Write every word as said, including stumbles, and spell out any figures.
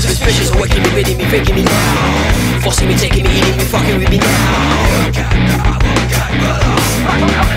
Suspicious are working me, bidding me, faking me now, forcing me, taking me, eating me, fucking with me now.